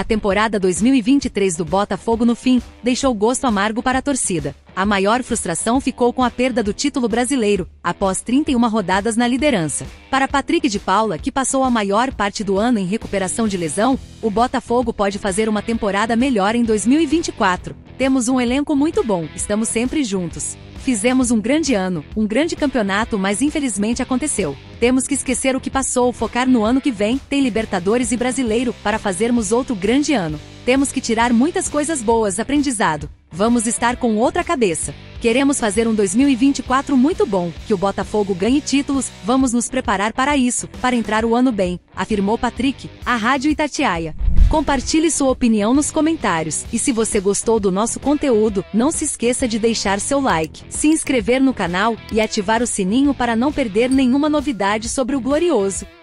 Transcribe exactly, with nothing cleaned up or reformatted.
A temporada dois mil e vinte e três do Botafogo, no fim, deixou gosto amargo para a torcida. A maior frustração ficou com a perda do título brasileiro, após trinta e uma rodadas na liderança. Para Patrick de Paula, que passou a maior parte do ano em recuperação de lesão, o Botafogo pode fazer uma temporada melhor em dois mil e vinte e quatro. Temos um elenco muito bom, estamos sempre juntos. Fizemos um grande ano, um grande campeonato, mas infelizmente aconteceu. Temos que esquecer o que passou, focar no ano que vem, tem Libertadores e Brasileiro, para fazermos outro grande ano. Temos que tirar muitas coisas boas, aprendizado. Vamos estar com outra cabeça. Queremos fazer um dois mil e vinte e quatro muito bom, que o Botafogo ganhe títulos, vamos nos preparar para isso, para entrar o ano bem, afirmou Patrick, à Rádio Itatiaia. Compartilhe sua opinião nos comentários, e se você gostou do nosso conteúdo, não se esqueça de deixar seu like, se inscrever no canal e ativar o sininho para não perder nenhuma novidade sobre o Glorioso.